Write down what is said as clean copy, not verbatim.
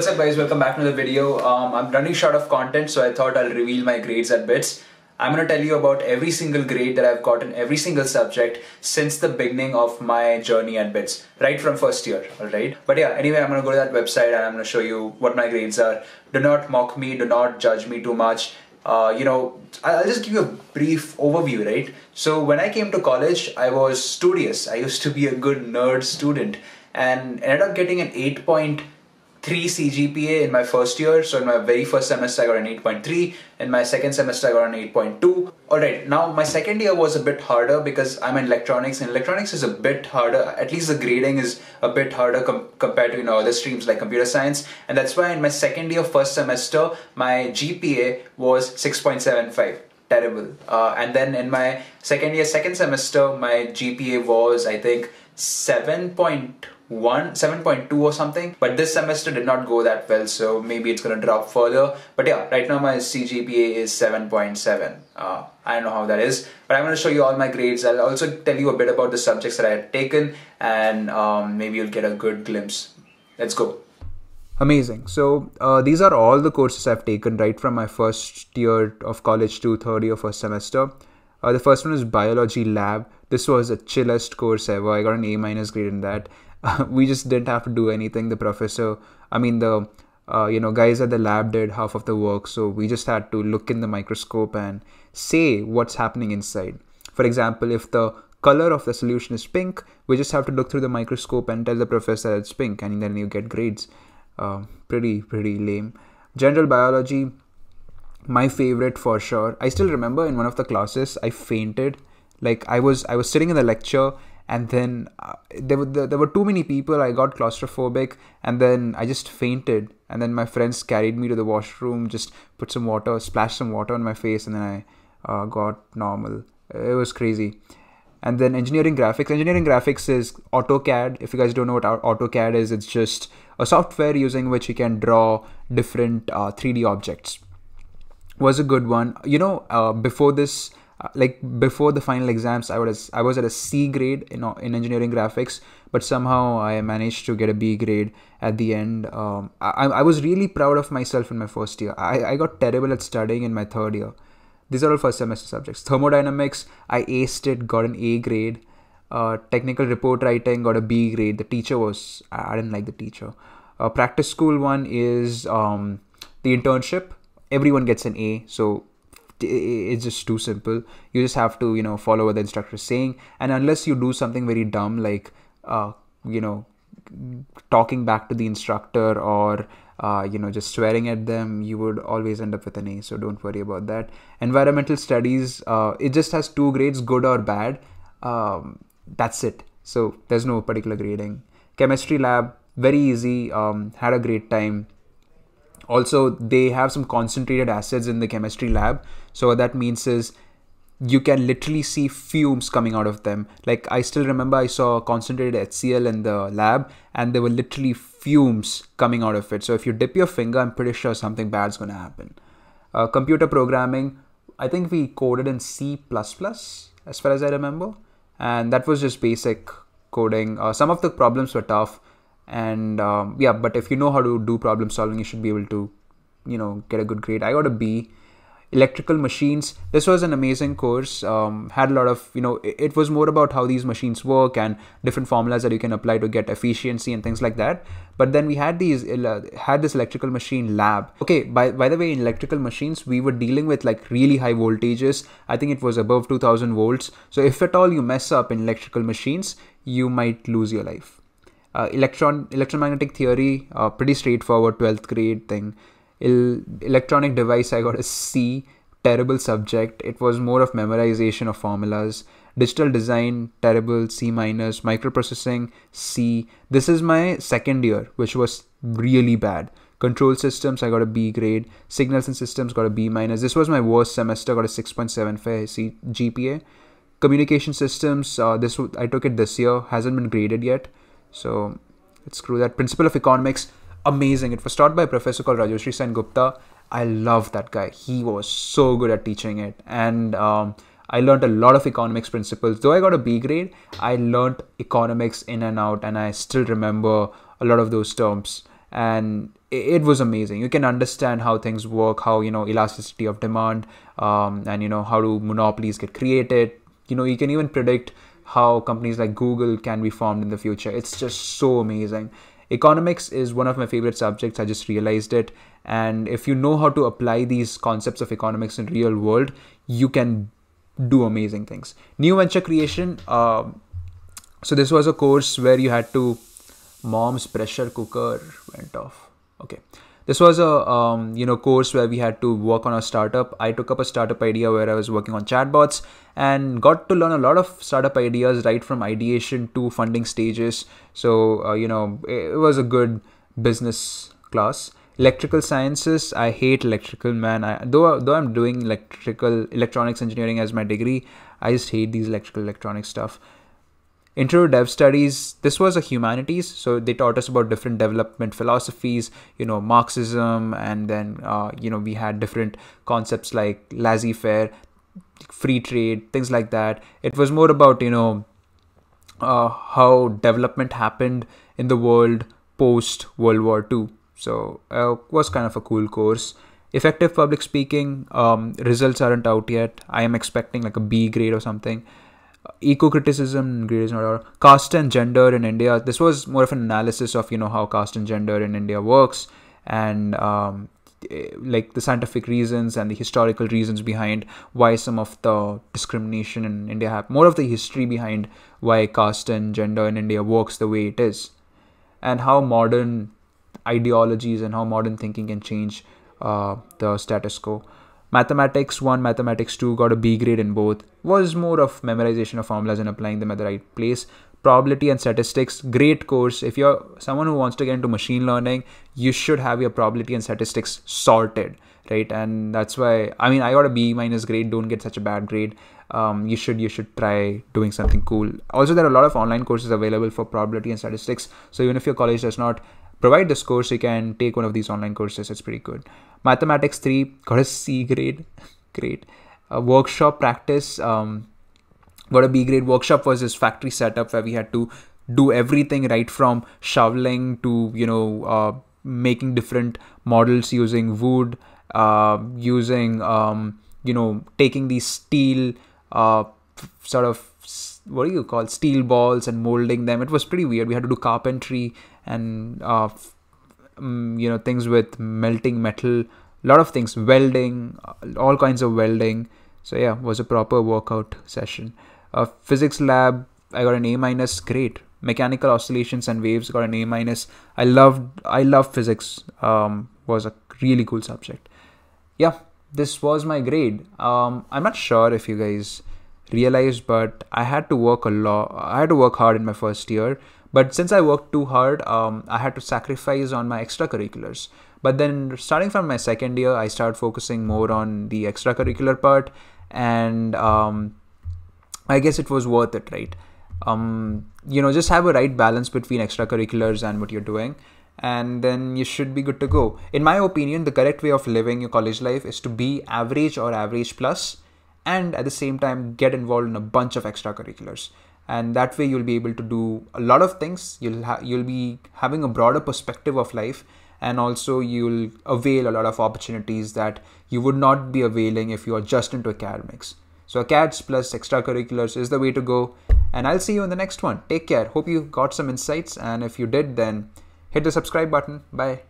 What's up guys, welcome back to another video. I'm running short of content, so I thought I'll reveal my grades at BITS. I'm going to tell you about every single grade that I've gotten every single subject since the beginning of my journey at BITS, right from first year, alright? But yeah, anyway, I'm going to go to that website and I'm going to show you what my grades are. Do not mock me, do not judge me too much. I'll just give you a brief overview, right? So when I came to college, I was studious. I used to be a good nerd student and ended up getting an 8.3 CGPA in my first year. So in my very first semester I got an 8.3, in my second semester I got an 8.2. Alright, now my second year was a bit harder because I'm in electronics and electronics is a bit harder, at least the grading is a bit harder compared to other streams like computer science, and that's why in my second year first semester my GPA was 6.75. Terrible. And then in my second year second semester my GPA was I think 7.2 or something, but this semester did not go that well, so maybe it's gonna drop further. But yeah, right now my CGPA is 7.7. I don't know how that is, but I'm gonna show you all my grades. I'll also tell you a bit about the subjects that I have taken, and maybe you'll get a good glimpse. Let's go. Amazing. So these are all the courses I've taken right from my first year of college to third year first semester. The first one is biology lab. This was the chillest course ever. I got an A- grade in that. We just didn't have to do anything. The professor, the guys at the lab did half of the work. So we just had to look in the microscope and say what's happening inside. For example, if the color of the solution is pink, we just have to look through the microscope and tell the professor it's pink, and then you get grades. Pretty lame. General biology, my favorite for sure. I still remember in one of the classes I fainted. Like I was sitting in the lecture, and then there were too many people. I got claustrophobic, and then I just fainted. And then my friends carried me to the washroom, just put some water, splashed some water on my face, and then I got normal. It was crazy. And then engineering graphics. Engineering graphics is AutoCAD. If you guys don't know what AutoCAD is, it's just a software using which you can draw different 3D objects. Was a good one. Before this, before the final exams, I was at a C grade in engineering graphics, but somehow I managed to get a B grade at the end. I was really proud of myself in my first year. I got terrible at studying in my third year. These are all first semester subjects. Thermodynamics, I aced it, got an A grade. Technical report writing, got a B grade. The teacher was, I didn't like the teacher. Practice school one is the internship. Everyone gets an A, so it's just too simple. You just have to, follow what the instructor is saying, and unless you do something very dumb like, talking back to the instructor or just swearing at them, you would always end up with an A. So don't worry about that. Environmental studies, it just has two grades, good or bad. That's it. So there's no particular grading. Chemistry lab, very easy. Had a great time. Also, they have some concentrated acids in the chemistry lab. So what that means is you can literally see fumes coming out of them. Like I still remember I saw concentrated HCl in the lab and there were literally fumes coming out of it. So if you dip your finger, I'm pretty sure something bad's going to happen. Computer programming, I think we coded in C++ as far as I remember. And that was just basic coding. Some of the problems were tough. And yeah, but if you know how to do problem solving, you should be able to, get a good grade. I got a B. Electrical machines. This was an amazing course. Had a lot of, it was more about how these machines work and different formulas that you can apply to get efficiency and things like that. But then we had this electrical machine lab. Okay, by the way, in electrical machines, we were dealing with like really high voltages. I think it was above 2000 volts. So if at all you mess up in electrical machines, you might lose your life. Electromagnetic theory, pretty straightforward 12th grade thing. Electronic device, I got a C, terrible subject. It was more of memorization of formulas. Digital design, terrible, C-. Microprocessing, C. This is my second year, which was really bad. Control systems, I got a B grade. Signals and systems, got a B-. This was my worst semester, got a 6.75 GPA. Communication systems, I took it this year, hasn't been graded yet. So let's screw that. Principle of economics, amazing. It was taught by a professor called Rajeshri Sen Gupta. I love that guy. He was so good at teaching it. And I learned a lot of economics principles. Though I got a B grade, I learned economics in and out. And I still remember a lot of those terms. And it was amazing. You can understand how things work, how, you know, elasticity of demand, and, you know, how do monopolies get created. You know, you can even predict how companies like Google can be formed in the future. It's just so amazing. Economics is one of my favorite subjects. I just realized it. And if you know how to apply these concepts of economics in real world, you can do amazing things. New venture creation. So this was a course where you had to, mom's pressure cooker went off. Okay, this was a you know, course where we had to work on a startup. I took up a startup idea where I was working on chatbots and got to learn a lot of startup ideas right from ideation to funding stages. So you know, it was a good business class. Electrical sciences. I hate electrical, man. Though I'm doing electronics engineering as my degree, I just hate these electronic stuff. Intro Dev Studies, this was a humanities, so they taught us about different development philosophies, you know, Marxism, and then, you know, we had different concepts like laissez-faire, free trade, things like that. It was more about, you know, how development happened in the world post-World War II. So it was kind of a cool course. Effective public speaking, results aren't out yet. I am expecting like a B grade or something. Eco-criticism, caste and gender in India. This was more of an analysis of, you know, how caste and gender in India works, and like the scientific reasons and the historical reasons behind why some of the discrimination in India happened. More of the history behind why caste and gender in India works the way it is, and how modern ideologies and how modern thinking can change the status quo. Mathematics 1, Mathematics 2, got a B grade in both. Was more of memorization of formulas and applying them at the right place. Probability and statistics, great course. If you're someone who wants to get into machine learning, you should have your probability and statistics sorted, right? And that's why, I mean, I got a B minus grade. Don't get such a bad grade. You should try doing something cool. Also, there are a lot of online courses available for probability and statistics. So even if your college does not provide this course, you can take one of these online courses. It's pretty good. Mathematics 3, got a C grade. Great. Workshop practice, got a B grade. Workshop was this factory setup where we had to do everything right from shoveling to, you know, making different models using wood, using, you know, taking these steel sort of, what do you call, steel balls and molding them. It was pretty weird. We had to do carpentry and you know, things with melting metal, a lot of things, welding, all kinds of welding. So yeah, it was a proper workout session. Physics lab, I got an A minus. Great. Mechanical oscillations and waves, got an A minus. I love physics. Was a really cool subject. Yeah, this was my grade. I'm not sure if you guys realized, but I had to work a lot. I had to work hard in my first year, but since I worked too hard, I had to sacrifice on my extracurriculars. But then starting from my second year, I started focusing more on the extracurricular part, and I guess it was worth it, right? You know, just have a right balance between extracurriculars and what you're doing, and then you should be good to go. In my opinion, the correct way of living your college life is to be average or average plus, and at the same time get involved in a bunch of extracurriculars, and that way you'll be able to do a lot of things. You'll be having a broader perspective of life, and also you'll avail a lot of opportunities that you would not be availing if you are just into academics. So ACADS plus extracurriculars is the way to go, and I'll see you in the next one. Take care. Hope you got some insights, and if you did, then hit the subscribe button. Bye.